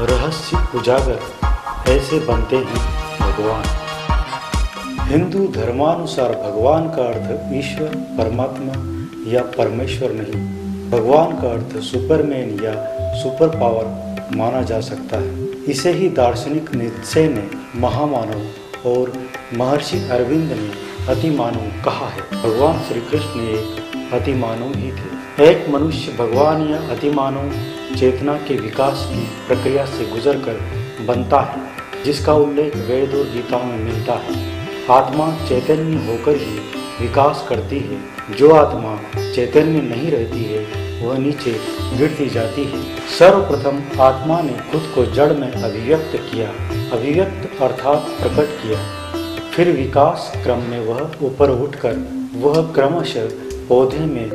रहस्य उजागर ऐसे बनते हैं भगवान। हिंदू धर्मानुसार भगवान का अर्थ ईश्वर, परमात्मा या परमेश्वर नहीं। भगवान का अर्थ सुपरमैन या सुपर पावर माना जा सकता है। इसे ही दार्शनिक नीत्शे ने महामानव और महर्षि अरविन्द ने अतिमानव कहा है। भगवान श्रीकृष्ण एक अतिमानव ही थे। एक मनुष्य भगवान या अतिमानव चेतना के विकास की प्रक्रिया से गुजरकर बनता है, जिसका उल्लेख वेद और गीताओं में मिलता है। आत्मा चैतन्य होकर ही विकास करती है। जो आत्मा चैतन्य नहीं रहती है वह नीचे गिरती जाती है। सर्वप्रथम आत्मा ने खुद को जड़ में अभिव्यक्त किया, अभिव्यक्त अर्थात प्रकट किया। फिर विकास क्रम में वह ऊपर उठकर वह क्रमशः पौधे में,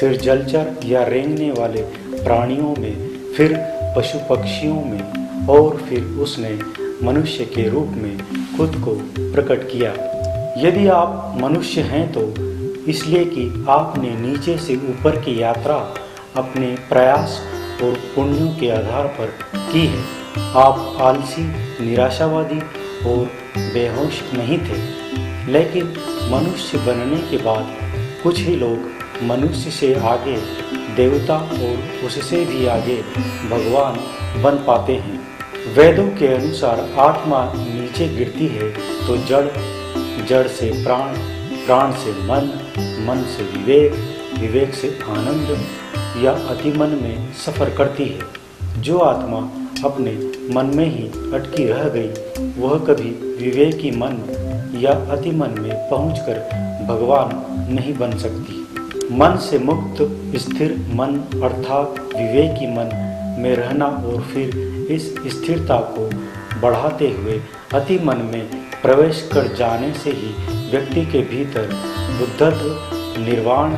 फिर जलचर या रेंगने वाले प्राणियों में, फिर पशु पक्षियों में और फिर उसने मनुष्य के रूप में खुद को प्रकट किया। यदि आप मनुष्य हैं तो इसलिए कि आपने नीचे से ऊपर की यात्रा अपने प्रयास और पुण्यों के आधार पर की है। आप आलसी, निराशावादी और बेहोश नहीं थे। लेकिन मनुष्य बनने के बाद कुछ ही लोग मनुष्य से आगे देवता और उससे भी आगे भगवान बन पाते हैं। वेदों के अनुसार आत्मा नीचे गिरती है तो जड़, जड़ से प्राण, प्राण से मन, मन से विवेक, विवेक से आनंद या अतिमन में सफर करती है। जो आत्मा अपने मन में ही अटकी रह गई वह कभी विवेकी मन या अतिमन में पहुंचकर भगवान नहीं बन सकती। मन से मुक्त स्थिर मन अर्थात विवेकी मन में रहना और फिर इस स्थिरता को बढ़ाते हुए अति मन में प्रवेश कर जाने से ही व्यक्ति के भीतर बुद्धत्व, निर्वाण,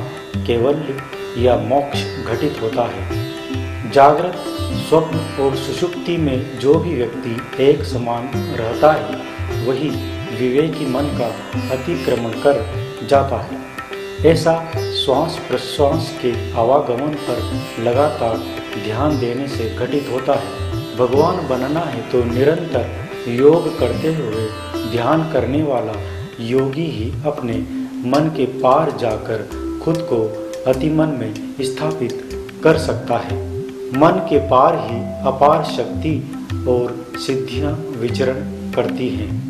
कैवल्य या मोक्ष घटित होता है। जागृत, स्वप्न और सुषुप्ति में जो भी व्यक्ति एक समान रहता है वही विवेकी मन का अतिक्रमण कर जाता है। ऐसा श्वास प्रश्वास के आवागमन पर लगातार ध्यान देने से घटित होता है। भगवान बनना है तो निरंतर योग करते हुए ध्यान करने वाला योगी ही अपने मन के पार जाकर खुद को अतिमन में स्थापित कर सकता है। मन के पार ही अपार शक्ति और सिद्धियां विचरण करती हैं।